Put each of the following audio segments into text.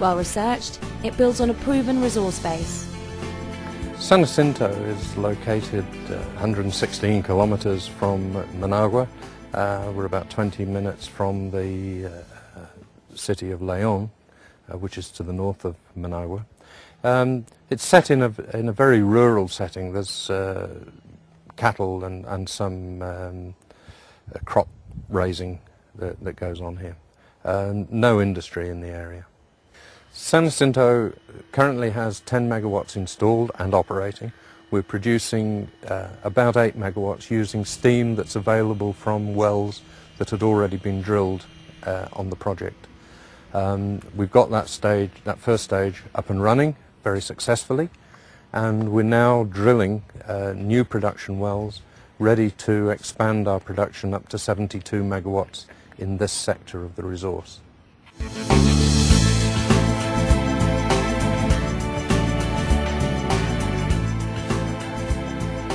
Well researched, it builds on a proven resource base. San Jacinto is located 116 kilometres from Managua. We're about 20 minutes from the city of León, which is to the north of Managua. It's set in a very rural setting. There's cattle and some crop raising that goes on here. No industry in the area. San Jacinto currently has 10 megawatts installed and operating. We're producing about 8 megawatts using steam that's available from wells that had already been drilled on the project. We've got that first stage up and running very successfully, and we're now drilling new production wells ready to expand our production up to 72 megawatts in this sector of the resource.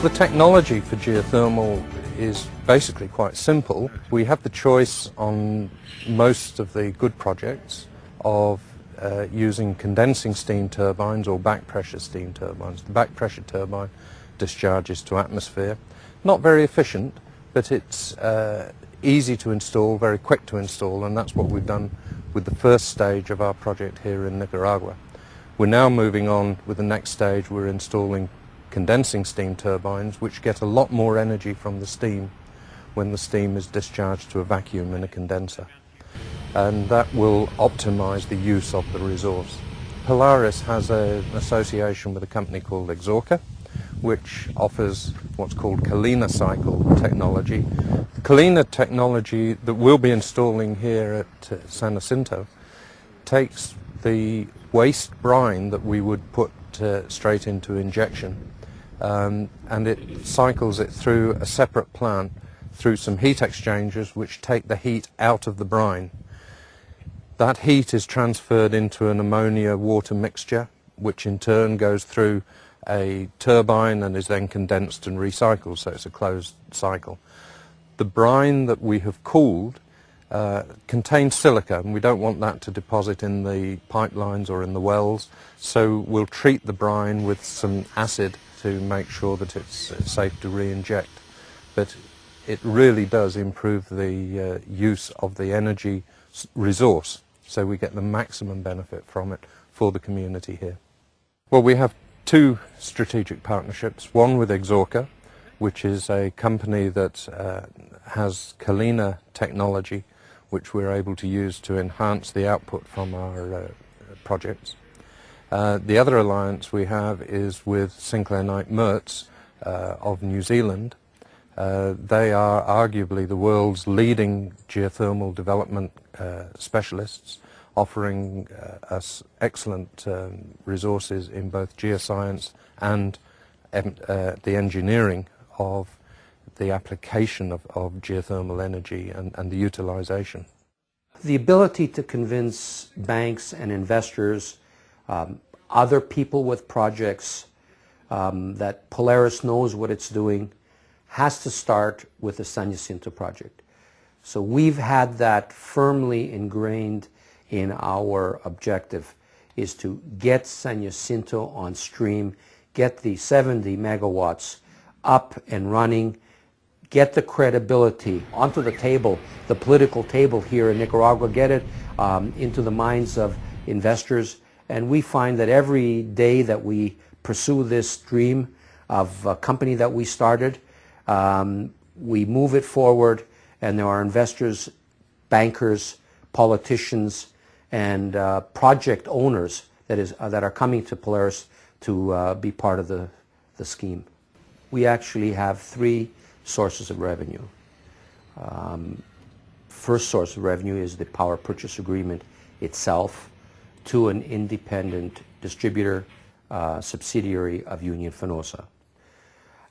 The technology for geothermal is basically quite simple. We have the choice on most of the good projects of using condensing steam turbines or back pressure steam turbines. The back pressure turbine discharges to atmosphere. Not very efficient, but it's easy to install, very quick to install, and that's what we've done with the first stage of our project here in Nicaragua. We're now moving on with the next stage. We're installing condensing steam turbines, which get a lot more energy from the steam when the steam is discharged to a vacuum in a condenser, and that will optimize the use of the resource. Polaris has an association with a company called Exorca, which offers what's called Kalina cycle technology. The Kalina technology that we'll be installing here at San Jacinto takes the waste brine that we would put straight into injection, and it cycles it through a separate plant through some heat exchangers which take the heat out of the brine. That heat is transferred into an ammonia water mixture, which in turn goes through a turbine and is then condensed and recycled, so it's a closed cycle. The brine that we have cooled contains silica, and we don't want that to deposit in the pipelines or in the wells, so we'll treat the brine with some acid to make sure that it's safe to re-inject. But it really does improve the use of the energy resource, so we get the maximum benefit from it for the community here. Well, we have two strategic partnerships, one with Exorca, which is a company that has Kalina technology, which we're able to use to enhance the output from our projects. The other alliance we have is with Sinclair Knight Mertz of New Zealand. They are arguably the world's leading geothermal development specialists, offering us excellent resources in both geoscience and the engineering of the application of geothermal energy and the utilization. The ability to convince banks and investors, other people with projects, that Polaris knows what it's doing has to start with the San Jacinto project. So we've had that firmly ingrained in our objective, is to get San Jacinto on stream, get the 70 megawatts up and running, get the credibility onto the table, the political table here in Nicaragua, get it into the minds of investors. And we find that every day that we pursue this dream of a company that we started, we move it forward, and there are investors, bankers, politicians, and project owners that are coming to Polaris to be part of the scheme. We actually have three sources of revenue. First source of revenue is the power purchase agreement itself to an independent distributor subsidiary of Union FENOSA.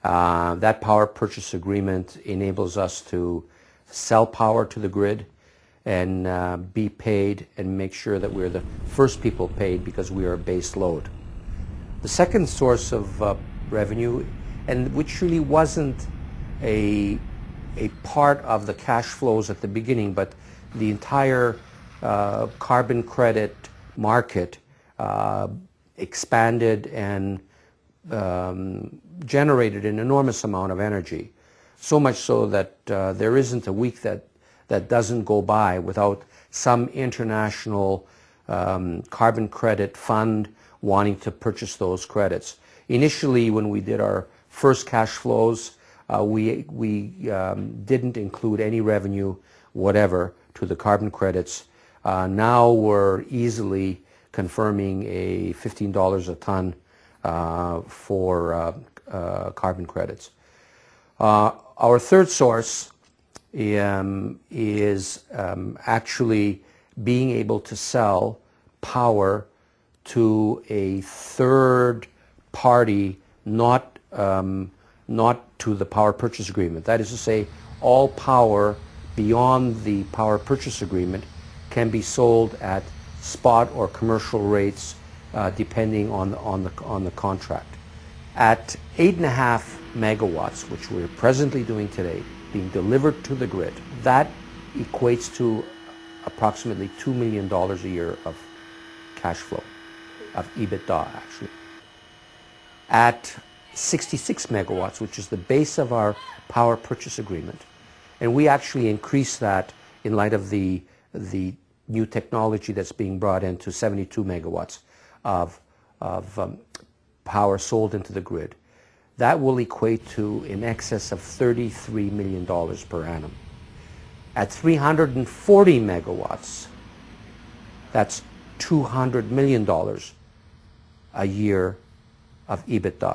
That power purchase agreement enables us to sell power to the grid and be paid and make sure that we're the first people paid because we are a base load. The second source of revenue, and which really wasn't a part of the cash flows at the beginning, but the entire carbon credit market expanded and generated an enormous amount of energy, so much so that there isn't a week that doesn't go by without some international carbon credit fund wanting to purchase those credits. Initially, when we did our first cash flows, we didn't include any revenue whatever to the carbon credits. Now we're easily confirming a $15 a ton for carbon credits. Our third source is actually being able to sell power to a third party, not to the power purchase agreement. That is to say, all power beyond the power purchase agreement can be sold at spot or commercial rates, depending on the contract. At 8.5 megawatts, which we're presently doing today, being delivered to the grid, that equates to approximately $2 million a year of cash flow, of EBITDA actually. At 66 megawatts, which is the base of our power purchase agreement, and we actually increase that in light of the new technology that's being brought in to 72 megawatts of power sold into the grid, that will equate to in excess of $33 million per annum. At 340 megawatts, that's $200 million a year of EBITDA.